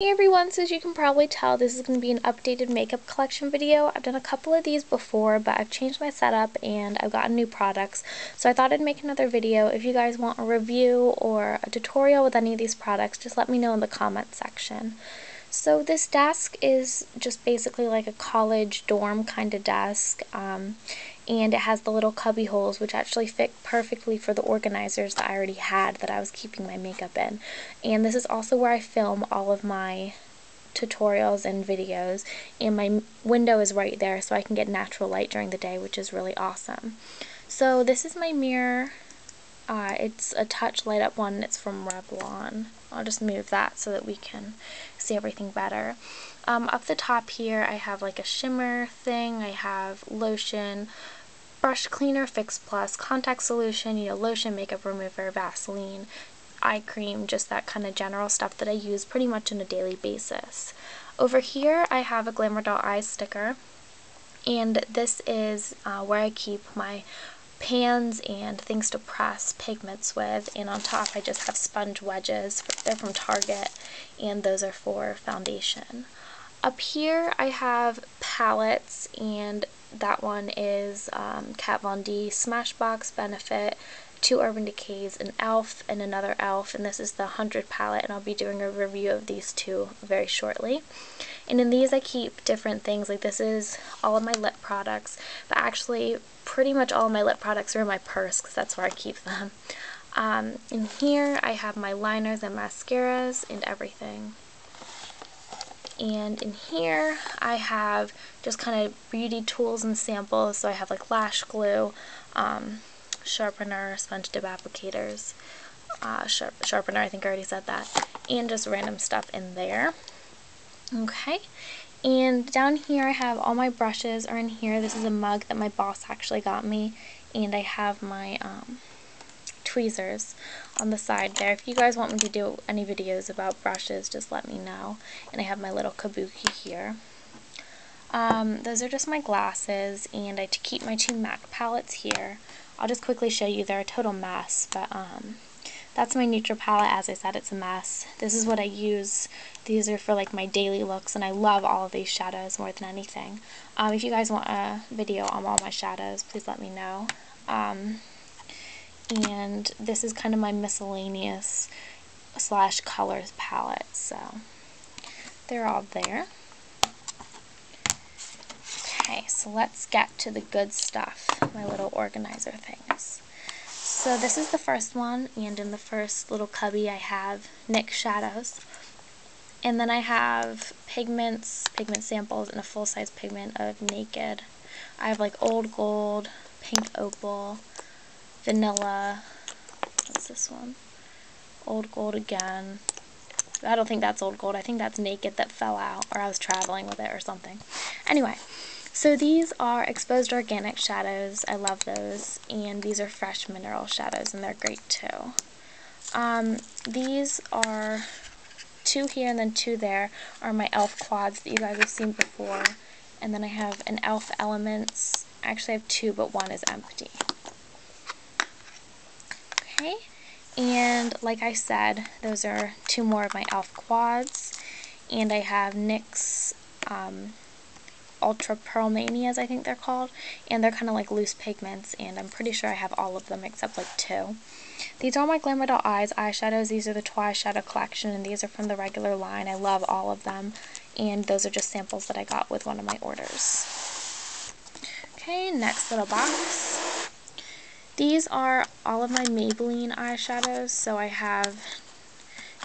Hey everyone, so as you can probably tell, this is going to be an updated makeup collection video. I've done a couple of these before, but I've changed my setup and I've gotten new products, so I thought I'd make another video. If you guys want a review or a tutorial with any of these products, just let me know in the comments section. So this desk is just basically like a college dorm kind of desk, and it has the little cubby holes, which actually fit perfectly for the organizers that I already had that I was keeping my makeup in. And this is also where I film all of my tutorials and videos, and my window is right there so I can get natural light during the day, which is really awesome. So this is my mirror. It's a touch light up one, and it's from Revlon. I'll just move that so that we can see everything better. Up the top here I have like a shimmer thing, I have lotion, brush cleaner, Fix Plus, contact solution, you know, lotion, makeup remover, Vaseline, eye cream, just that kind of general stuff that I use pretty much on a daily basis. Over here I have a Glamour Doll Eyes sticker, and this is where I keep my pans and things to press pigments with, and on top I just have sponge wedges. They're from Target, and those are for foundation. Up here I have palettes, and that one is Kat Von D, Smashbox, Benefit, two Urban Decays, an e.l.f. and another e.l.f. and this is the 100 palette, and I'll be doing a review of these two very shortly. And in these I keep different things, like this is all of my lip products, but actually pretty much all of my lip products are in my purse because that's where I keep them. In here I have my liners and mascaras and everything. And in here I have just kind of beauty tools and samples, so I have like lash glue, sharpener, sponge dip applicators, sharpener, I think I already said that, and just random stuff in there. Okay, and down here I have all my brushes are in here. This is a mug that my boss actually got me, and I have my tweezers on the side there. If you guys want me to do any videos about brushes, just let me know. And I have my little kabuki here. Those are just my glasses, and I keep my two MAC palettes here. I'll just quickly show you, they're a total mess, but that's my neutral palette. As I said, it's a mess. This is what I use. These are for like my daily looks, and I love all of these shadows more than anything. If you guys want a video on all my shadows, please let me know. And this is kind of my miscellaneous / colors palette, so they're all there. Okay, so let's get to the good stuff, my little organizer things. So this is the first one, and in the first little cubby I have NYX shadows, and then I have pigments, pigment samples, and a full-size pigment of Naked. I have like Old Gold, Pink Opal, Vanilla, what's this one? Old Gold again. I don't think that's Old Gold, I think that's Naked that fell out, or I was traveling with it or something. Anyway, so these are exposed organic shadows, I love those, and these are fresh mineral shadows, and they're great too. These are two here and then two there are my e.l.f. quads that you guys have seen before, and then I have an e.l.f. Elements. Actually I have two, but one is empty. Okay, and like I said, those are two more of my e.l.f. quads, and I have NYX Ultra Pearl Manias, I think they're called, and they're kind of like loose pigments, and I'm pretty sure I have all of them except like two. These are my Glamour Doll Eyes eyeshadows. These are the Twi Shadow Collection, and these are from the regular line. I love all of them, and those are just samples that I got with one of my orders. Okay, next little box. These are all of my Maybelline eyeshadows, so I have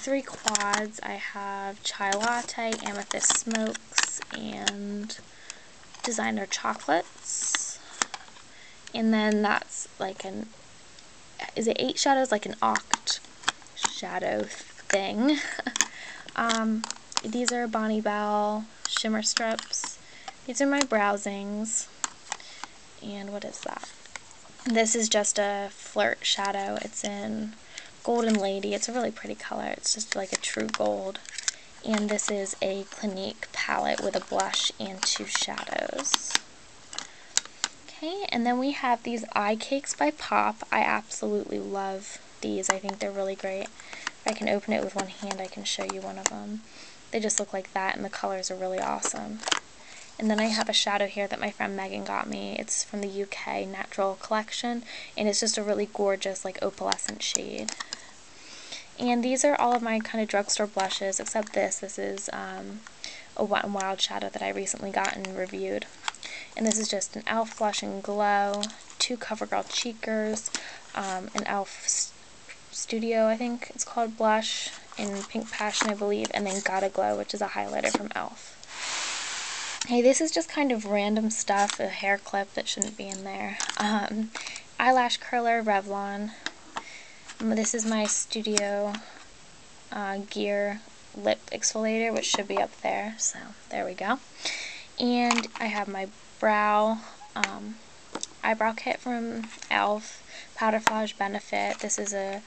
three quads. I have Chai Latte, Amethyst Smokes, and Designer Chocolates. And then that's like an, is it 8 shadows? Like an oct shadow thing. These are Bonnie Bell shimmer strips. These are my browsings. And what is that? This is just a Flirt shadow. It's in Golden Lady. It's a really pretty color. It's just like a true gold. And this is a Clinique palette with a blush and two shadows. Okay, and then we have these eye cakes by Pop. I absolutely love these. I think they're really great. If I can open it with one hand, I can show you one of them. They just look like that, and the colors are really awesome. And then I have a shadow here that my friend Megan got me. It's from the UK Natural Collection, and it's just a really gorgeous, like, opalescent shade. And these are all of my kind of drugstore blushes, except this. This is a Wet n Wild shadow that I recently got and reviewed. And this is just an e.l.f. Blush and Glow, two CoverGirl Cheekers, an e.l.f. Studio, I think it's called, blush in Pink Passion, I believe, and then Gotta Glow, which is a highlighter from e.l.f. Hey, this is just kind of random stuff, a hair clip that shouldn't be in there. Eyelash curler, Revlon. This is my Studio Gear lip exfoliator, which should be up there, so there we go. And I have my brow, eyebrow kit from e.l.f. Powderflage Benefit. This is a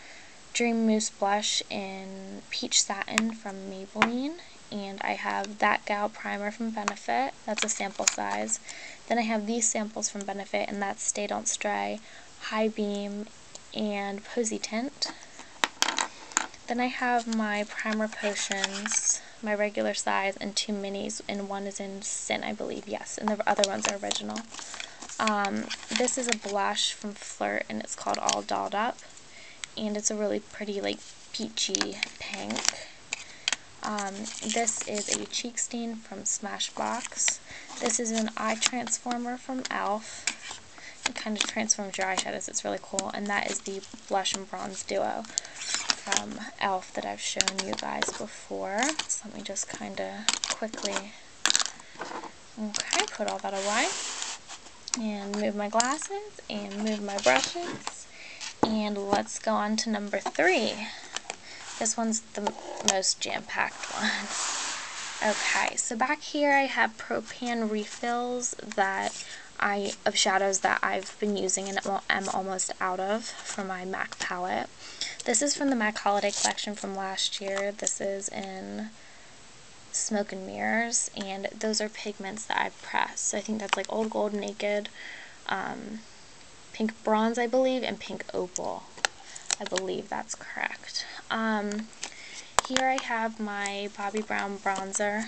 Dream Mousse blush in Peach Satin from Maybelline. And I have That Gal Primer from Benefit. That's a sample size. Then I have these samples from Benefit, and that's Stay Don't Stray, High Beam, and Posy Tint. Then I have my primer potions, my regular size, and two minis, and one is in Sin, I believe, yes, and the other ones are original. This is a blush from Flirt, and it's called All Dolled Up, and it's a really pretty, like, peachy pink. This is a cheek stain from Smashbox. This is an eye transformer from e.l.f. It kind of transforms your eyeshadows. It's really cool. And that is the Blush and Bronze Duo from e.l.f. that I've shown you guys before. So let me just kind of quickly, okay, put all that away. And move my glasses and move my brushes. And let's go on to number 3. This one's the most jam-packed one. Okay, so back here I have Propan refills that of shadows that I've been using and am almost out of for my MAC palette. This is from the MAC Holiday Collection from last year. This is in Smoke and Mirrors, and those are pigments that I've pressed. So I think that's like Old Gold, Naked, Pink Bronze, I believe, and Pink Opal. I believe that's correct. Here I have my Bobbi Brown bronzer,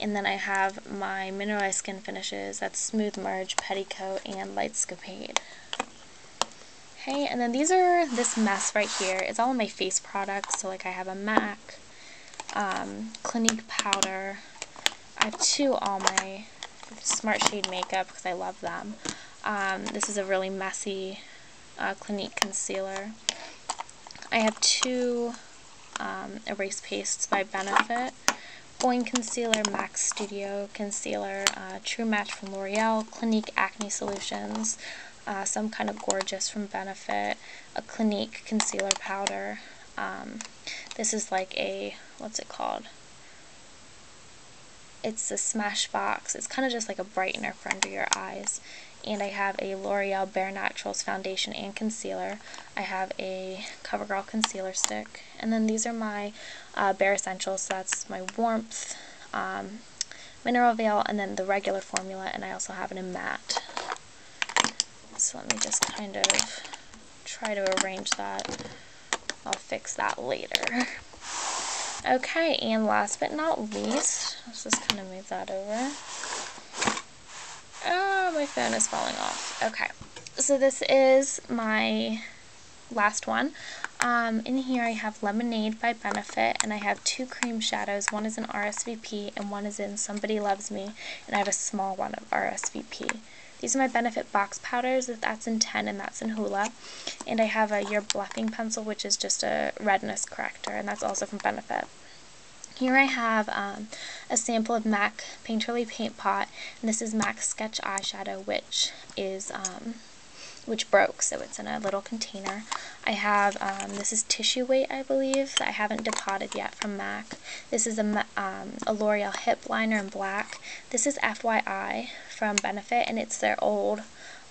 and then I have my mineralized skin finishes. That's Smooth Merge, Petticoat, and Lightscapade. Okay, and then these are this mess right here. It's all my face products. So like I have a MAC, Clinique powder. I have two all my Smart Shade makeup because I love them. This is a really messy Clinique concealer. I have two erase pastes by Benefit, Going Concealer, MAC Studio Concealer, True Match from L'Oreal, Clinique Acne Solutions, Some Kind of Gorgeous from Benefit, a Clinique concealer powder. This is like a, what's it called? It's a Smashbox. It's kind of just like a brightener for under your eyes. And I have a L'Oreal Bare Naturals foundation and concealer. I have a CoverGirl concealer stick. And then these are my Bare Essentials. So that's my Warmth, Mineral Veil, and then the regular formula. And I also have it in Matte. So let me just kind of try to arrange that. I'll fix that later. Okay, and last but not least, let's just kind of move that over. Oh, my phone is falling off. Okay, so this is my last one. In here I have Lemonade by Benefit, and I have two cream shadows. One is in RSVP, and one is in Somebody Loves Me, and I have a small one of RSVP. These are my Benefit box powders. That's in 10, and that's in Hoola. And I have a You're Bluffing pencil, which is just a redness corrector, and that's also from Benefit. Here I have a sample of MAC Painterly Paint Pot, and this is MAC Sketch Eyeshadow, which is which broke, so it's in a little container. I have, this is Tissue Weight, I believe, that I haven't depotted yet from MAC. This is a L'Oreal Hip Liner in black. This is FYI from Benefit, and it's their old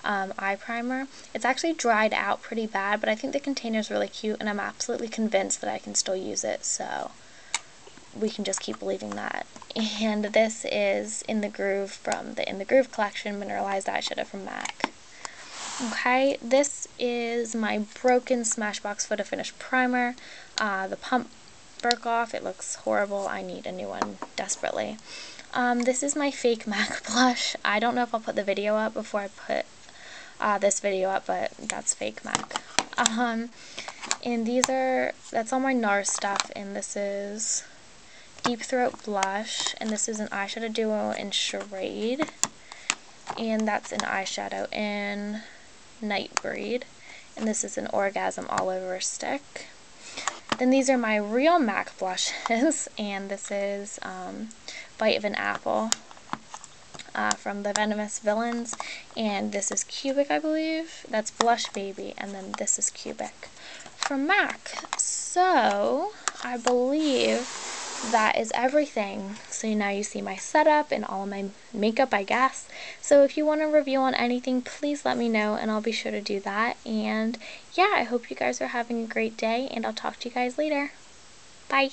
eye primer. It's actually dried out pretty bad, but I think the container's really cute, and I'm absolutely convinced that I can still use it, so we can just keep believing that. And this is In the Groove from the In the Groove collection, mineralized eyeshadow from MAC. Okay, this is my broken Smashbox Photo Finish Primer, the Pump broke off. It looks horrible. I need a new one desperately. This is my fake MAC blush. I don't know if I'll put the video up before I put this video up, but that's fake MAC. And that's all my NARS stuff, and this is Deep Throat Blush, and this is an eyeshadow duo in Charade, and that's an eyeshadow in Nightbreed, and this is an Orgasm All Over stick. Then these are my real MAC blushes, and this is Bite of an Apple from the Venomous Villains, and this is Cubic, I believe. That's Blush Baby, and then this is Cubic from MAC. So I believe that is everything. So now you see my setup and all of my makeup, I guess. So if you want a review on anything, please let me know, and I'll be sure to do that. And yeah, I hope you guys are having a great day, and I'll talk to you guys later. Bye.